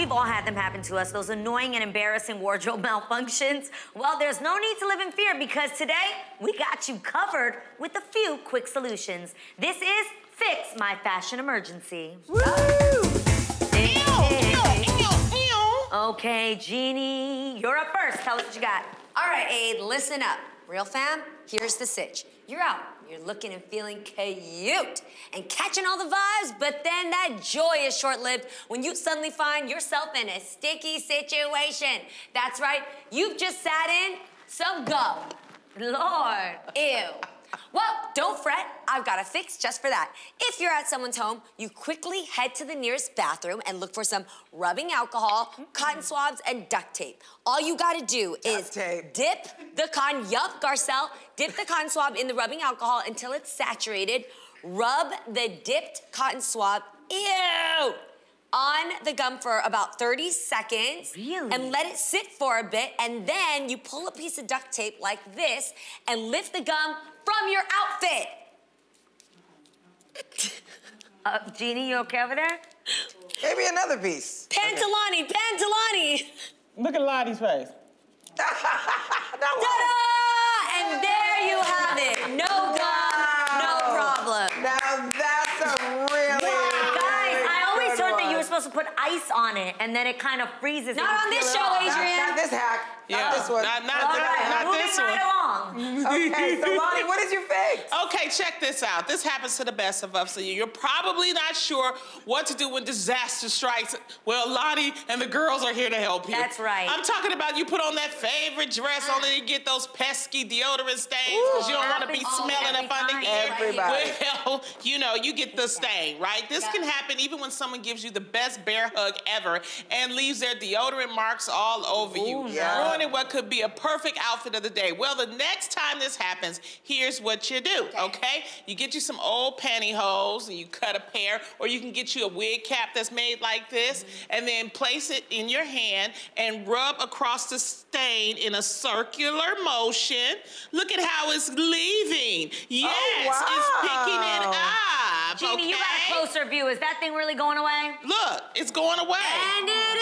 We've all had them happen to us, those annoying and embarrassing wardrobe malfunctions. Well, there's no need to live in fear because today we got you covered with a few quick solutions. This is Fix My Fashion Emergency. Woo! Okay, Jeannie, you're up first. Tell us what you got. All right, Aid, listen up. Real fam, here's the sitch. You're out, you're looking and feeling cute and catching all the vibes, but then that joy is short-lived when you suddenly find yourself in a sticky situation. That's right, you've just sat in some gum. Lord, ew. Well, don't fret, I've got a fix just for that. If you're at someone's home, you quickly head to the nearest bathroom and look for some rubbing alcohol, cotton swabs, and duct tape. All you gotta do is dip the cotton, dip the cotton swab in the rubbing alcohol until it's saturated, rub the dipped cotton swab, on the gum for about 30 seconds. Really? And let it sit for a bit, and then you pull a piece of duct tape like this and lift the gum from your outfit. Jeannie, you okay over there? Maybe another piece. Pantalani, okay. Pantalani. Look at Lottie's face. Ta-da! And there you have it. No gum, no problem. Now that's a to put ice on it, and then it kind of freezes. Not on this show, Adrienne. Not this hack. Yeah. Not this one. Not this one. Moving right along. Okay, so Lonnie, what did you fix? Okay, check this out. This happens to the best of us. So you're probably not sure what to do when disaster strikes. Well, Lonnie and the girls are here to help you. That's right. I'm talking about you put on that favorite dress only to get those pesky deodorant stains because you don't want to be smelling and finding everybody. Well, you know, you get the stain, right? This can happen even when someone gives you the best bear hug ever and leaves their deodorant marks all over you, ruining what could be a perfect outfit of the day. Well, the next time this happens, here's what you do, okay? You get you some old pantyhose and you cut a pair, or you can get you a wig cap that's made like this and then place it in your hand and rub across the stain in a circular motion. Look at how it's leaving. Yes, it's picking it up. Jeannie, you got a closer view. Is that thing really going away? Look, it's going away. And it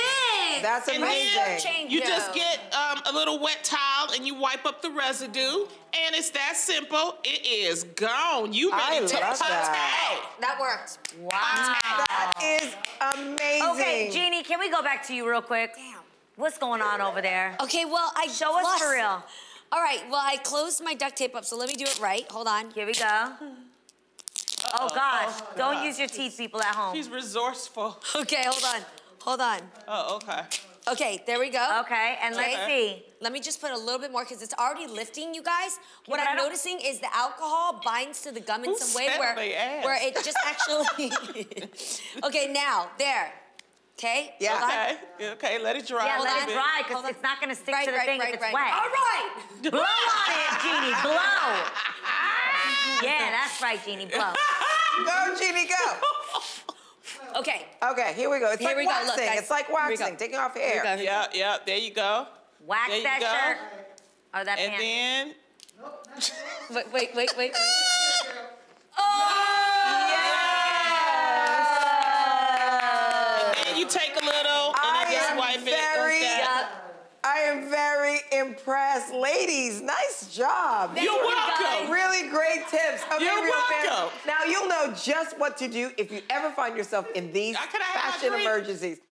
is. That's amazing. You just get a little wet towel and you wipe up the residue, and it's that simple. It is gone. You ready to put that works. Wow. That is amazing. Okay, Jeannie, can we go back to you real quick? Damn. What's going on over there? Okay, well, show us for real. All right, well, I closed my duct tape up, so let me do it right. Hold on. Here we go. Oh, gosh. Oh, don't use your teeth, people at home. She's resourceful. Okay, hold on. Hold on. Oh, okay. Okay, there we go. Okay, and let's see. Let me just put a little bit more because it's already lifting, you guys. What I'm noticing is the alcohol binds to the gum in some way where it just actually... Okay, now, there. Okay? Yeah. Okay. Okay, let it dry. Yeah, let it dry because it's not going to stick to the thing if it's wet. All right! Blow on it, Jeannie, blow! Yeah, that's right, Jeannie, blow. Go, Jeannie, go. Okay. Okay, here we go. It's like waxing. It's like waxing, taking off hair. Yeah, yeah, there you go. Wax that shirt or that pants. And then... Wait. Oh! Yes! And then you take a little and then just wipe it. I am very impressed. Ladies, nice job. You're welcome. Really great tips. You're welcome. Now, you'll know just what to do if you ever find yourself in these fashion emergencies.